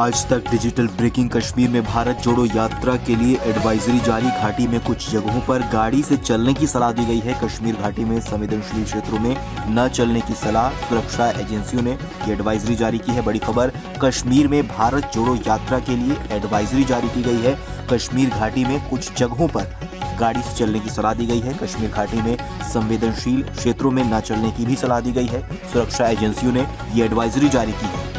आज तक digital breaking. Kashmir में भारत जोड़ो यात्रा के लिए एडवाइजरी जारी। घाटी में कुछ जगहों पर गाड़ी से चलने की सलाह दी गई है। कश्मीर घाटी में संवेदनशील क्षेत्रों में न चलने की सलाह सुरक्षा एजेंसियों ने ये एडवाइजरी जारी की है। बड़ी खबर, कश्मीर में भारत जोड़ो यात्रा के लिए एडवाइजरी जारी की गई है। कश्मीर घाटी में कुछ जगहों पर गाड़ी से चलने की सलाह दी गई है। कश्मीर घाटी में संवेदनशील क्षेत्रों में न चलने की भी सलाह दी गई है। सुरक्षा एजेंसियों ने ये एडवाइजरी जारी की है।